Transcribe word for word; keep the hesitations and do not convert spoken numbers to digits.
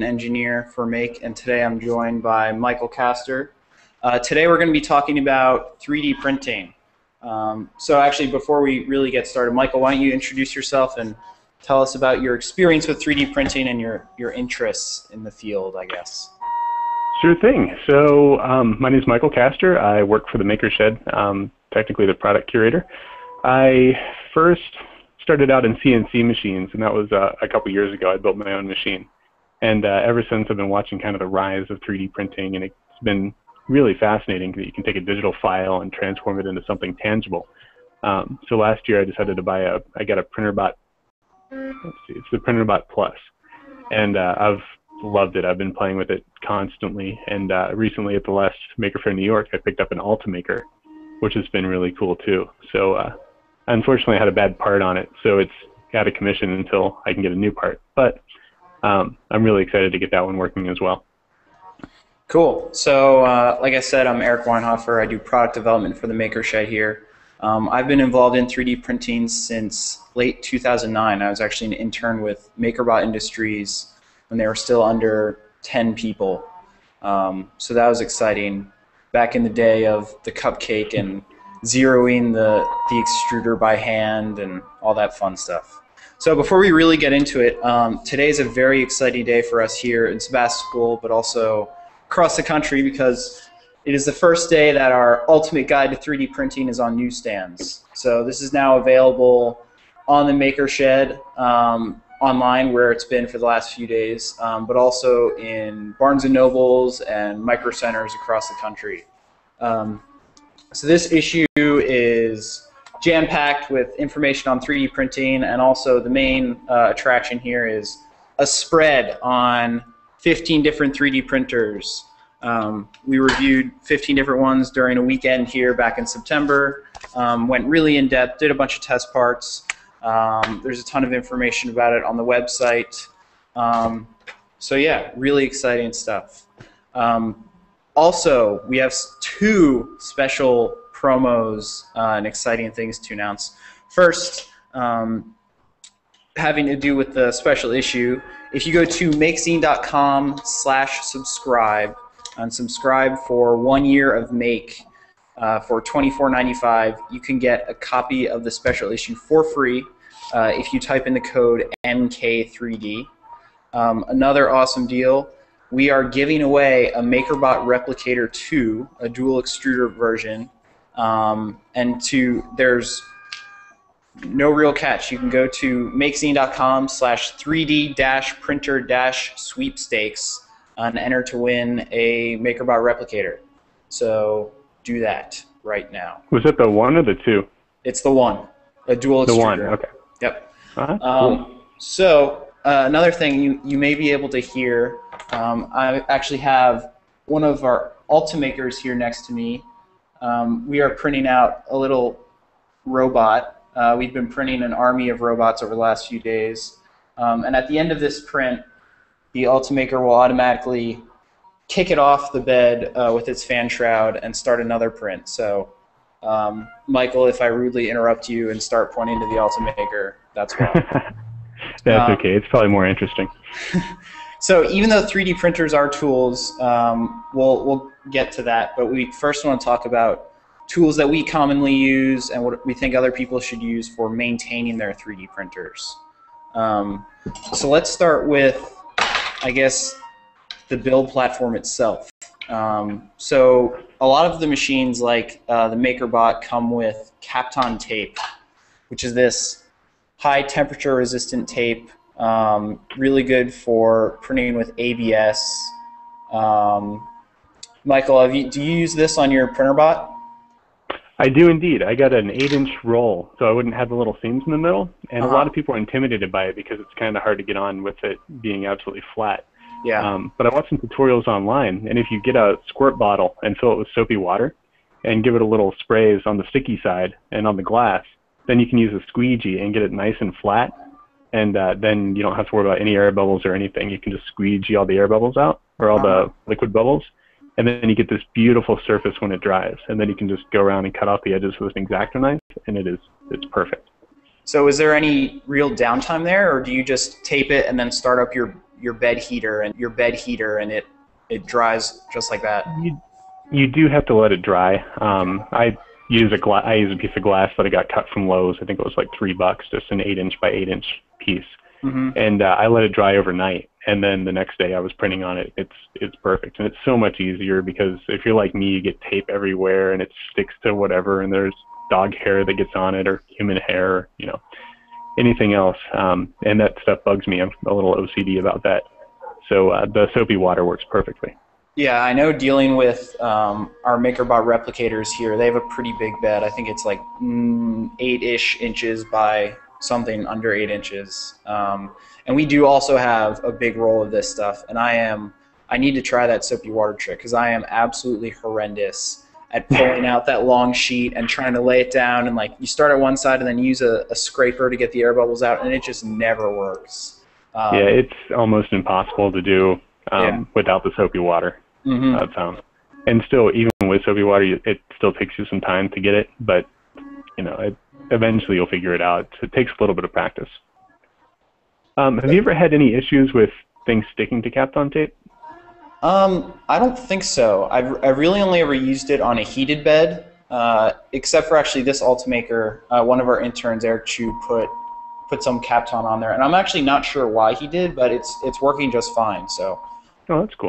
engineer for Make, and today I'm joined by Michael Castor. Uh, today we're going to be talking about three D printing. Um, so actually, before we really get started, Michael, why don't you introduce yourself and tell us about your experience with three D printing and your, your interests in the field, I guess. Sure thing. So um, my name is Michael Castor. I work for the Maker Shed, um, technically the product curator. I first started out in C N C machines, and that was uh, a couple years ago. I built my own machine. And uh, ever since, I've been watching kind of the rise of three D printing, and it's been really fascinating that you can take a digital file and transform it into something tangible. Um, so last year, I decided to buy a, I got a Printrbot, let's see, it's the Printrbot Plus. And uh, I've loved it. I've been playing with it constantly. And uh, recently, at the last Maker Faire in New York, I picked up an Ultimaker, which has been really cool, too. So uh, unfortunately, I had a bad part on it, so it's out of commission until I can get a new part. But um, I'm really excited to get that one working as well. Cool. So uh, like I said, I'm Eric Weinhoffer. I do product development for the Maker Shed here. Um, I've been involved in three D printing since late two thousand nine. I was actually an intern with MakerBot Industries when they were still under ten people. Um, so that was exciting. Back in the day of the cupcake and zeroing the, the extruder by hand and all that fun stuff. So before we really get into it, um, today's a very exciting day for us here in Sebastopol, but also across the country, because it is the first day that our Ultimate Guide to three D Printing is on newsstands. So this is now available on the Maker Shed um, online, where it's been for the last few days, um, but also in Barnes and Nobles and Microcenters across the country. Um, So this issue is jam-packed with information on three D printing, and also the main uh, attraction here is a spread on fifteen different three D printers. Um, we reviewed fifteen different ones during a weekend here back in September, um, went really in-depth, did a bunch of test parts. Um, there's a ton of information about it on the website. Um, so yeah, really exciting stuff. Um, Also, we have two special promos uh, and exciting things to announce. First, um, having to do with the special issue, if you go to makezine dot com slash subscribe and subscribe for one year of Make uh, for twenty-four ninety-five, you can get a copy of the special issue for free uh, if you type in the code M K three D. Um, another awesome deal. We are giving away a MakerBot Replicator Two, a dual extruder version, um, and to there's no real catch. You can go to makezine dot com slash three D dash printer dash sweepstakes and enter to win a MakerBot Replicator. So do that right now. Was it the one or the two? It's the one, a dual the extruder. The one. Okay. Yep. Uh-huh. um, cool. So. Uh, another thing you, you may be able to hear, um, I actually have one of our Ultimakers here next to me. Um, we are printing out a little robot. Uh, we've been printing an army of robots over the last few days. Um, and at the end of this print, the Ultimaker will automatically kick it off the bed uh, with its fan shroud and start another print. So, um, Michael, if I rudely interrupt you and start pointing to the Ultimaker, that's why. That's um, okay. It's probably more interesting. So even though three D printers are tools, um, we'll we'll get to that. But we first want to talk about tools that we commonly use and what we think other people should use for maintaining their three D printers. Um, so let's start with, I guess, the build platform itself. Um, so a lot of the machines, like uh, the MakerBot, come with Kapton tape, which is this high temperature resistant tape, um, really good for printing with A B S. Um, Michael, have you, do you use this on your Printrbot? I do indeed. I got an eight inch roll, so I wouldn't have the little seams in the middle, and uh-huh. a lot of people are intimidated by it because it's kind of hard to get on with it being absolutely flat. Yeah. Um, but I watched some tutorials online, and if you get a squirt bottle and fill it with soapy water and give it a little sprays on the sticky side and on the glass, then you can use a squeegee and get it nice and flat, and uh, then you don't have to worry about any air bubbles or anything. You can just squeegee all the air bubbles out, or all the liquid bubbles, and then you get this beautiful surface when it dries, and then you can just go around and cut off the edges with an X-Acto knife, and it is, it's perfect. So is there any real downtime there, or do you just tape it and then start up your, your bed heater and your bed heater and it it dries just like that. You, you do have to let it dry. Um, I use a gla I use a piece of glass that I got cut from Lowe's. I think it was like three bucks, just an eight inch by eight inch piece. Mm-hmm. And uh, I let it dry overnight, and then the next day I was printing on it. It's it's perfect, and it's so much easier because if you're like me, you get tape everywhere and it sticks to whatever, and there's dog hair that gets on it or human hair, or, you know, anything else. Um, and that stuff bugs me. I'm a little O C D about that. So uh, the soapy water works perfectly. Yeah, I know. Dealing with um, our MakerBot replicators here, they have a pretty big bed. I think it's like mm, eight-ish inches by something under eight inches, um, and we do also have a big roll of this stuff. And I am, I need to try that soapy water trick because I am absolutely horrendous at pulling out that long sheet and trying to lay it down. And like, you start at one side and then use a, a scraper to get the air bubbles out, and it just never works. Um, yeah, it's almost impossible to do um, yeah. without the soapy water. Mm-hmm. That sounds, and still, even with soapy water, it still takes you some time to get it, but you know it. Eventually you'll figure it out. It takes a little bit of practice. Um, have you ever had any issues with things sticking to Kapton tape? Um, I don't think so. I've, I really only ever used it on a heated bed, uh, except for actually this Ultimaker. Uh, one of our interns, Eric Chu, put put some Kapton on there, and I'm actually not sure why he did, but it's it's working just fine. So. Oh, that's cool.